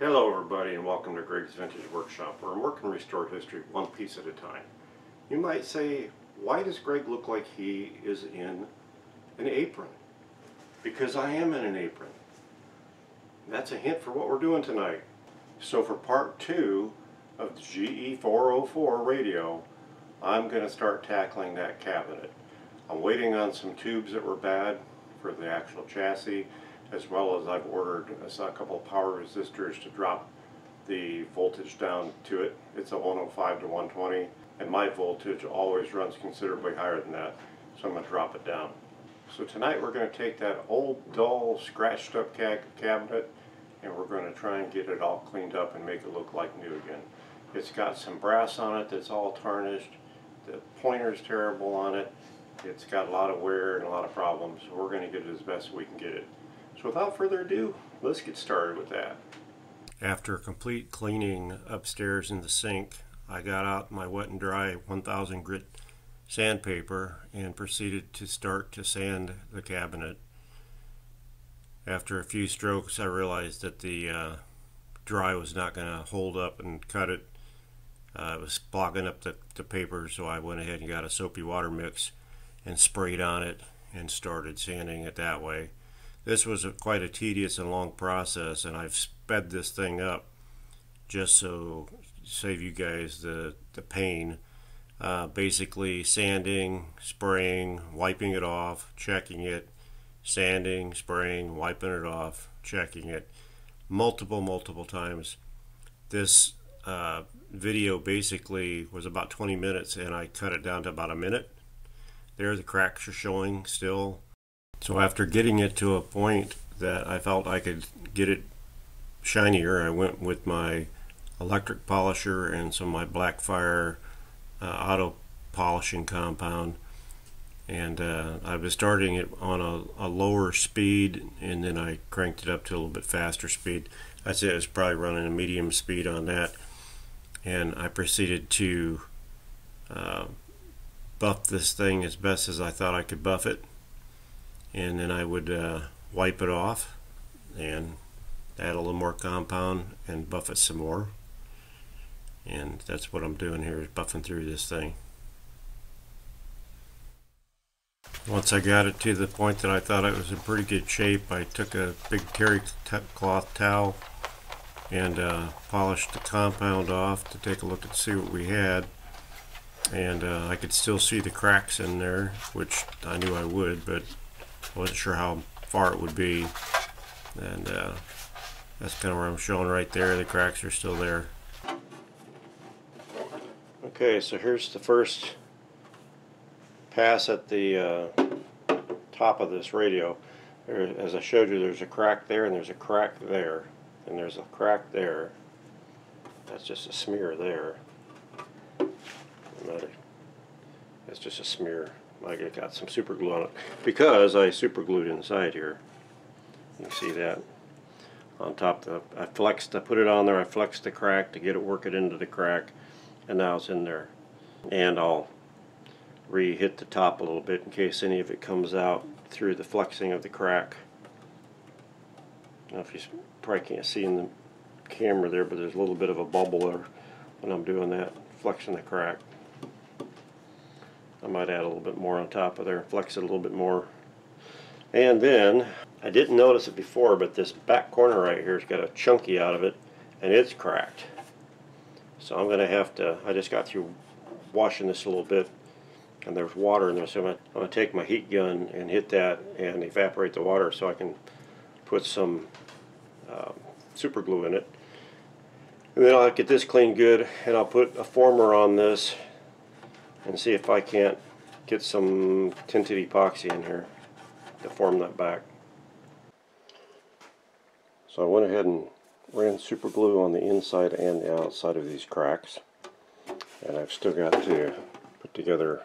Hello everybody and welcome to Gregg's Vintage Workshop, where I'm working to restore history one piece at a time. You might say, why does Gregg look like he is in an apron? Because I am in an apron. That's a hint for what we're doing tonight. So for part 2 of the GE404 radio, I'm going to start tackling that cabinet. I'm waiting on some tubes that were bad for the actual chassis, as well as I've ordered a couple of power resistors to drop the voltage down to it. It's a 105 to 120, and my voltage always runs considerably higher than that, so I'm going to drop it down. So tonight we're going to take that old, dull, scratched up cabinet, and we're going to try and get it all cleaned up and make it look like new again. It's got some brass on it that's all tarnished, the pointer's terrible on it, it's got a lot of wear and a lot of problems. We're going to get it as best we can get it. So without further ado, let's get started with that. After a complete cleaning upstairs in the sink, I got out my wet and dry 1000 grit sandpaper and proceeded to start to sand the cabinet. After a few strokes, I realized that the dry was not going to hold up and cut it. It was clogging up the paper, so I went ahead and got a soapy water mix and sprayed on it and started sanding it that way. This was quite a tedious and long process, and I've sped this thing up just so save you guys the pain. Basically sanding, spraying, wiping it off, checking it, sanding, spraying, wiping it off, checking it, multiple times. This video basically was about 20 minutes, and I cut it down to about a minute. There, the cracks are showing still. So after getting it to a point that I felt I could get it shinier, I went with my electric polisher and some of my Blackfire auto polishing compound, and I was starting it on a lower speed, and then I cranked it up to a little bit faster speed. I'd say it was probably running a medium speed on that, and I proceeded to buff this thing as best as I thought I could buff it. And then I would wipe it off and add a little more compound and buff it some more. And that's what I'm doing here, is buffing through this thing. Once I got it to the point that I thought it was in pretty good shape, I took a big terry cloth towel and polished the compound off to take a look and see what we had. And I could still see the cracks in there, which I knew I would, but I wasn't sure how far it would be, and that's kind of where I'm showing right there. The cracks are still there. Okay, so here's the first pass at the top of this radio. There, as I showed you, there's a crack there, and there's a crack there, and there's a crack there. That's just a smear there. That's just a smear. Like, it got some super glue on it because I super glued inside here. You can see that on top. I put it on there. I flexed the crack to work it into the crack, and now it's in there. And I'll re-hit the top a little bit in case any of it comes out through the flexing of the crack. Now, if you probably can't see in the camera there, but there's a little bit of a bubble there when I'm doing that, flexing the crack. I might add a little bit more on top of there, flex it a little bit more. And then, I didn't notice it before, but this back corner right here has got a chunky out of it, and it's cracked. So I'm going to have to, I just got through washing this a little bit, and there's water in there, so I'm going to take my heat gun and hit that and evaporate the water so I can put some super glue in it. And then I'll get this clean good, and I'll put a former on this and see if I can't get some tinted epoxy in here to form that back. So I went ahead and ran super glue on the inside and the outside of these cracks, and I've still got to put together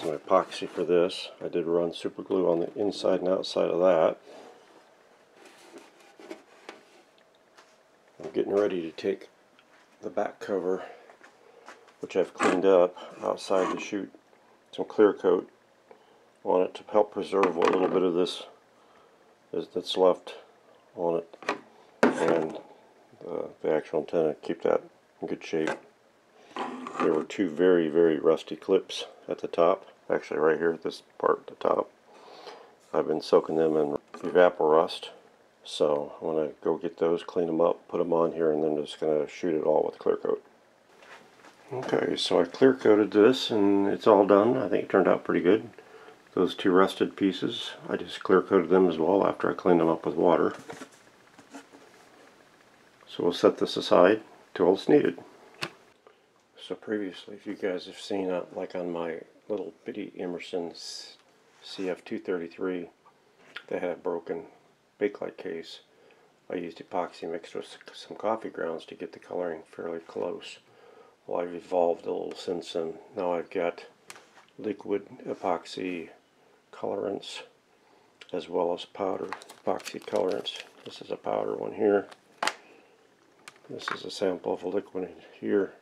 some epoxy for this. I did run super glue on the inside and outside of that. I'm getting ready to take the back cover, which I've cleaned up outside, to shoot some clear coat on it to help preserve what little bit of this is that's left on it. and the actual antenna, keep that in good shape. There were two very, very rusty clips at the top, actually right here, this part at the top. I've been soaking them in EvapoRust, so I'm going to go get those, clean them up, put them on here, and then just going to shoot it all with clear coat. Okay, so I clear coated this and it's all done. I think it turned out pretty good. Those two rusted pieces, I just clear coated them as well after I cleaned them up with water. So we'll set this aside till it's needed. So previously, if you guys have seen, like on my little bitty Emerson CF-233 that had a broken bakelite case, I used epoxy mixed with some coffee grounds to get the coloring fairly close. Well, I've evolved a little since then. Now I've got liquid epoxy colorants as well as powder epoxy colorants. This is a powder one here. This is a sample of a liquid here.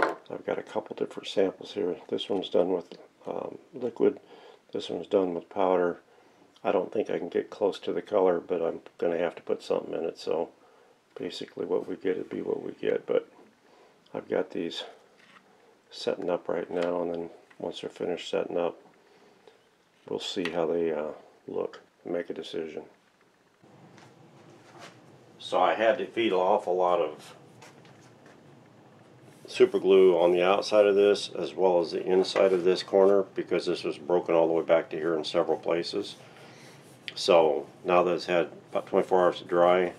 I've got a couple different samples here. This one's done with liquid. This one's done with powder. I don't think I can get close to the color, but I'm going to have to put something in it. So basically what we get would be what we get. But I've got these setting up right now, and then once they're finished setting up, we'll see how they look and make a decision. So I had to feed an awful lot of super glue on the outside of this as well as the inside of this corner, because this was broken all the way back to here in several places. So now that it's had about 24 hours to dry,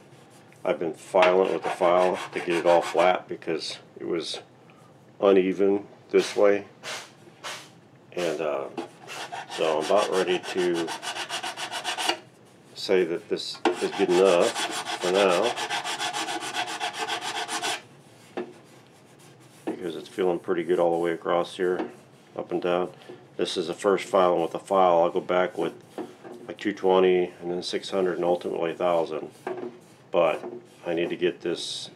I've been filing it with the file to get it all flat because it was uneven this way. And so I'm about ready to say that this is good enough for now, because it's feeling pretty good all the way across here, up and down. This is the first filing with the file. I'll go back with like 220 and then 600 and ultimately 1,000. But I need to get this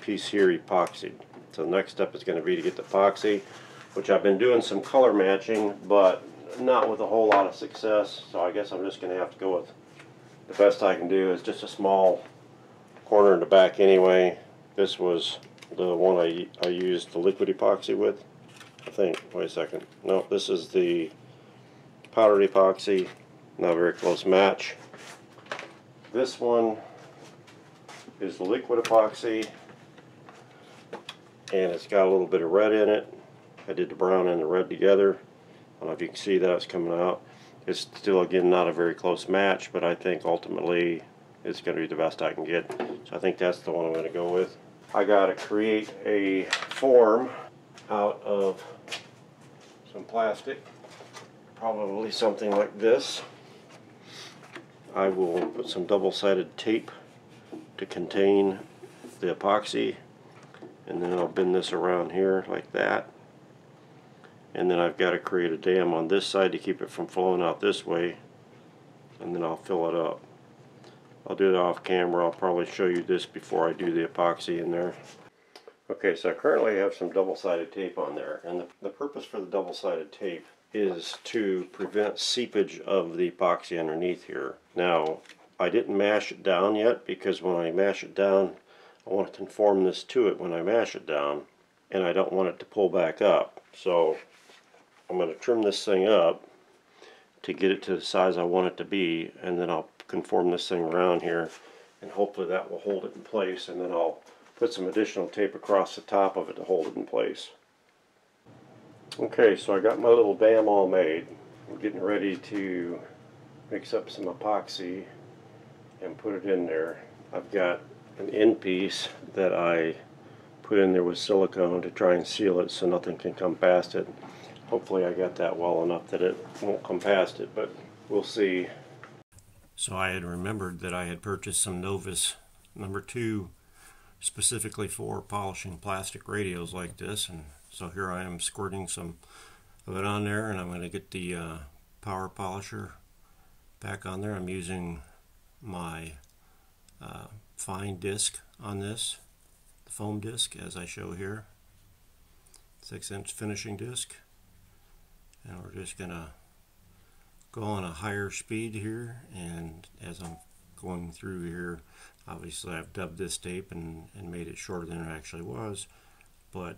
piece here epoxied. So the next step is going to be to get the epoxy, which I've been doing some color matching, but not with a whole lot of success. So I guess I'm just going to have to go with the best I can do. It's just a small corner in the back anyway. This was the one I used the liquid epoxy with, I think. Wait a second. No, this is the powdered epoxy. Not a very close match. This one is the liquid epoxy, and it's got a little bit of red in it. I did the brown and the red together. I don't know if you can see that, it's coming out. It's still, again, not a very close match, but I think ultimately it's going to be the best I can get. So I think that's the one I'm going to go with. I got to create a form out of some plastic, probably something like this. I will put some double-sided tape to contain the epoxy, and then I'll bend this around here like that, and then I've got to create a dam on this side to keep it from flowing out this way, and then I'll fill it up. I'll do it off camera. I'll probably show you this before I do the epoxy in there. Okay, so I currently have some double-sided tape on there, and the purpose for the double-sided tape is to prevent seepage of the epoxy underneath here. Now, I didn't mash it down yet, because when I mash it down, I want to conform this to it when I mash it down, and I don't want it to pull back up. So I'm going to trim this thing up to get it to the size I want it to be, and then I'll conform this thing around here, and hopefully that will hold it in place, and then I'll put some additional tape across the top of it to hold it in place. Okay, so I got my little dam all made. I'm getting ready to mix up some epoxy and put it in there. I've got an end piece that I put in there with silicone to try and seal it so nothing can come past it. Hopefully I got that well enough that it won't come past it, but we'll see. So I had remembered that I had purchased some Novus No. 2 specifically for polishing plastic radios like this, and so here I am squirting some of it on there, and I'm going to get the power polisher back on there. I'm using my fine disc on this, the foam disc as I show here, 6-inch finishing disc, and we're just going to go on a higher speed here, and as I'm going through here. Obviously I've dubbed this tape and made it shorter than it actually was, but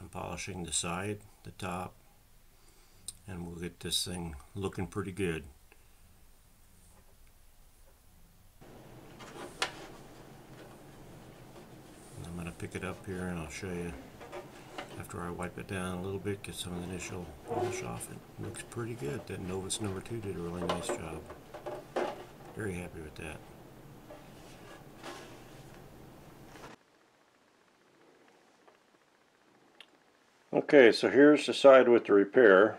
I'm polishing the side, the top, and we'll get this thing looking pretty good. And I'm going to pick it up here and I'll show you after I wipe it down a little bit, get some of the initial polish off. It looks pretty good. That Novus No. 2 did a really nice job. Very happy with that. Okay, so here's the side with the repair.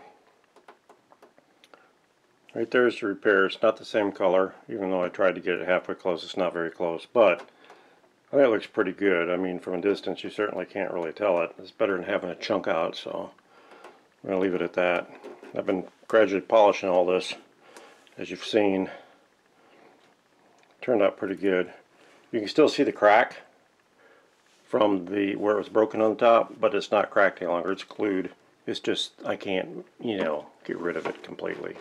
Right there's the repair. It's not the same color, even though I tried to get it halfway close. It's not very close, but I think it looks pretty good. I mean, from a distance you certainly can't really tell it. It's better than having a chunk out, so I'm going to leave it at that. I've been gradually polishing all this, as you've seen. Turned out pretty good. You can still see the crack from the where it was broken on top, but it's not cracked any longer. It's glued. It's just I can't, you know, get rid of it completely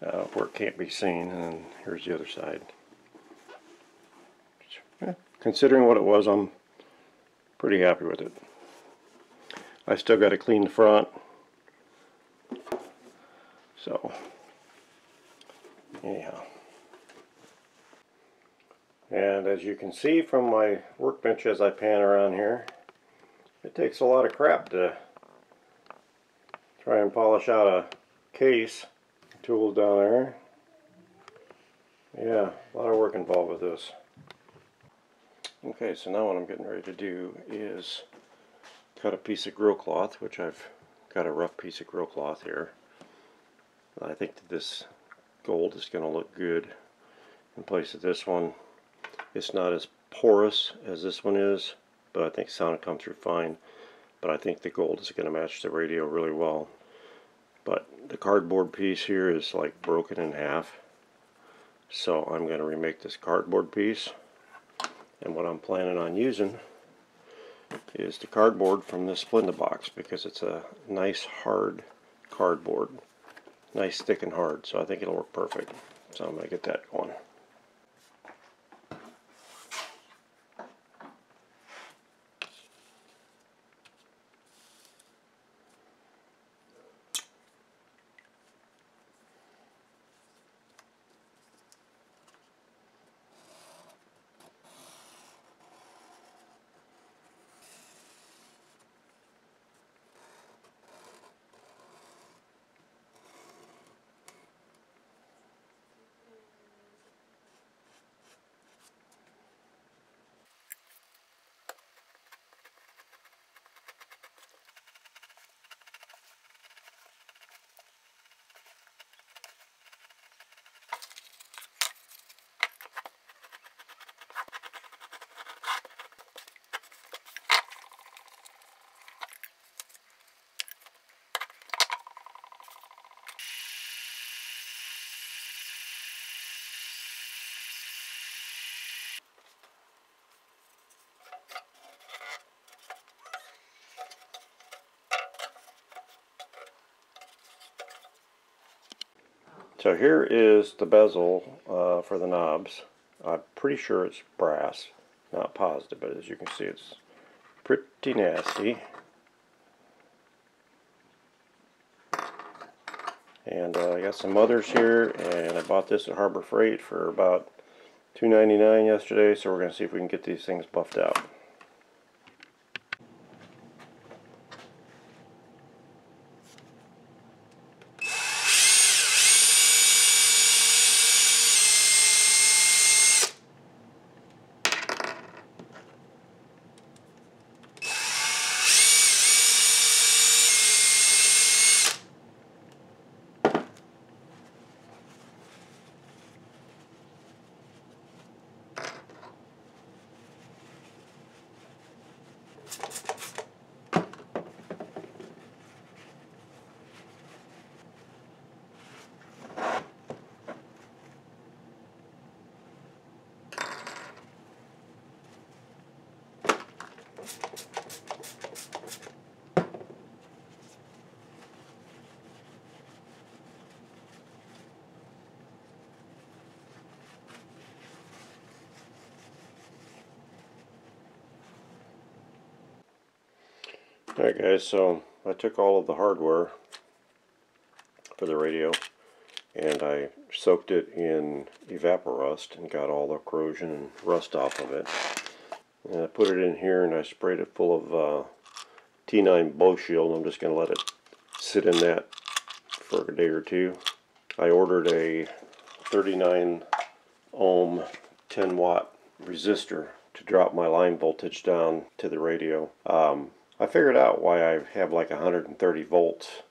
where it can't be seen. And here's the other side. Considering what it was, I'm pretty happy with it. I still got to clean the front, so anyhow. And as you can see from my workbench as I pan around here, it takes a lot of crap to try and polish out a case. Tools down there. Yeah, a lot of work involved with this. Okay, so now what I'm getting ready to do is cut a piece of grill cloth, which I've got a rough piece of grill cloth here. I think that this gold is going to look good in place of this one. It's not as porous as this one is, but I think sound comes through fine. But I think the gold is going to match the radio really well. But the cardboard piece here is like broken in half, so I'm going to remake this cardboard piece. And what I'm planning on using is the cardboard from the Splenda box, because it's a nice hard cardboard, nice thick and hard, so I think it'll work perfect. So I'm going to get that going. So here is the bezel for the knobs. I'm pretty sure it's brass, not positive, but as you can see it's pretty nasty. And I got some others here, and I bought this at Harbor Freight for about $2.99 yesterday, so we're going to see if we can get these things buffed out. Alright guys, so I took all of the hardware for the radio and I soaked it in EvapoRust and got all the corrosion and rust off of it. And I put it in here and I sprayed it full of T9 bow shield. I'm just going to let it sit in that for a day or two. I ordered a 39 ohm 10 watt resistor to drop my line voltage down to the radio. I figured out why I have like 130 volts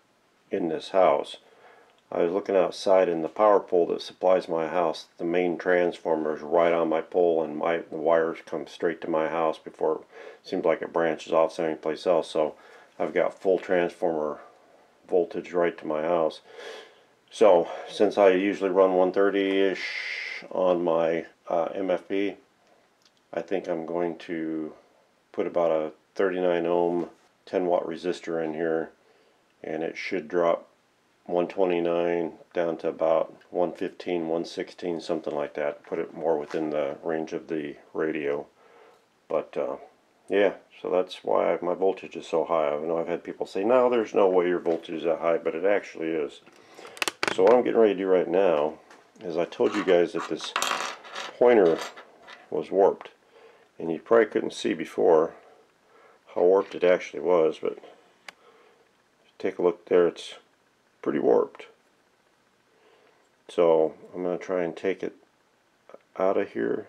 in this house. I was looking outside and the power pole that supplies my house, the main transformer is right on my pole, and the wires come straight to my house before it seems like it branches off someplace else. So I've got full transformer voltage right to my house. So since I usually run 130-ish on my MFB, I think I'm going to put about a 39 ohm 10 watt resistor in here, and it should drop 129 down to about 115, 116, something like that. Put it more within the range of the radio. But yeah, so that's why my voltage is so high. I know I've had people say, no, there's no way your voltage is that high, but it actually is. So what I'm getting ready to do right now is, I told you guys that this pointer was warped, and you probably couldn't see before how warped it actually was, but take a look there, it's pretty warped. So I'm going to try and take it out of here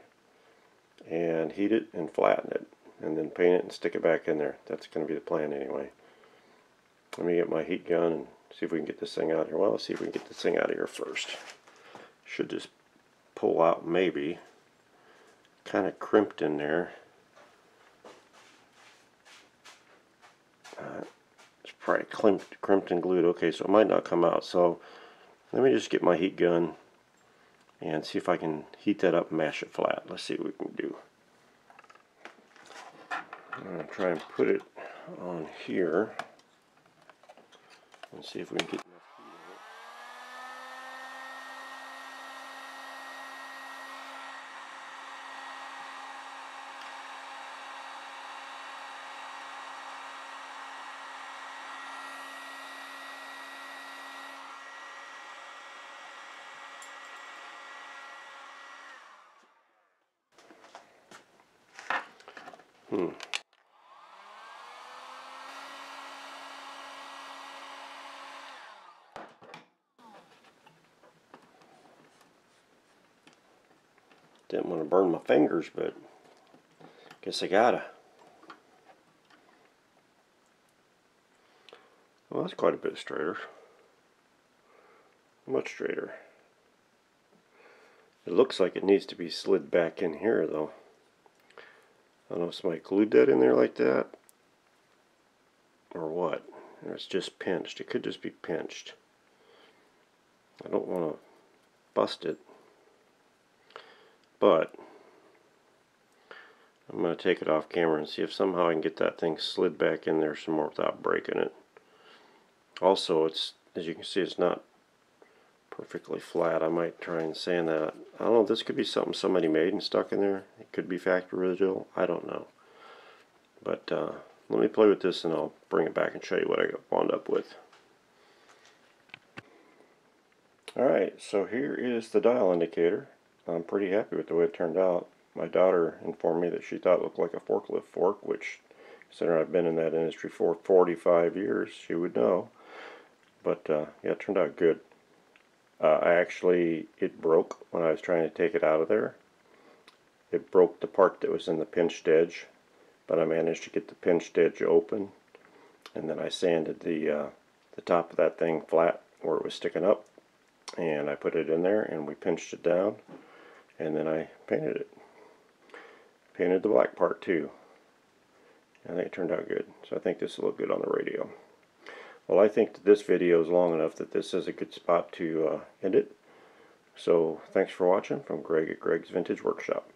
and heat it and flatten it and then paint it and stick it back in there. That's going to be the plan anyway. Let me get my heat gun and see if we can get this thing out of here. Well, let's see if we can get this thing out of here first. Should just pull out, maybe. Kind of crimped in there. It's probably crimped and glued. Okay, so it might not come out. So let me just get my heat gun and see if I can heat that up and mash it flat. Let's see what we can do. I'm going to try and put it on here and see if we can get enough heat of it. Didn't want to burn my fingers, but guess I gotta. Well, that's quite a bit straighter. Much straighter. It looks like it needs to be slid back in here, though. I don't know if somebody glued that in there like that or what. It's just pinched. It could just be pinched. I don't want to bust it, but I'm going to take it off camera and see if somehow I can get that thing slid back in there some more without breaking it. Also, it's, as you can see, it's not perfectly flat. I might try and sand that. I don't know, this could be something somebody made and stuck in there. It could be factory original. I don't know. But let me play with this and I'll bring it back and show you what I wound up with. Alright, so here is the dial indicator. I'm pretty happy with the way it turned out. My daughter informed me that she thought it looked like a forklift fork, which, considering I've been in that industry for 45 years, she would know. But yeah, it turned out good. It broke when I was trying to take it out of there. It broke the part that was in the pinched edge, but I managed to get the pinched edge open, and then I sanded the top of that thing flat where it was sticking up, and I put it in there and we pinched it down. And then I painted it. Painted the black part too. I think it turned out good. So I think this will look good on the radio. Well, I think that this video is long enough that this is a good spot to end it. So thanks for watching from Greg at Gregg's Vintage Workshop.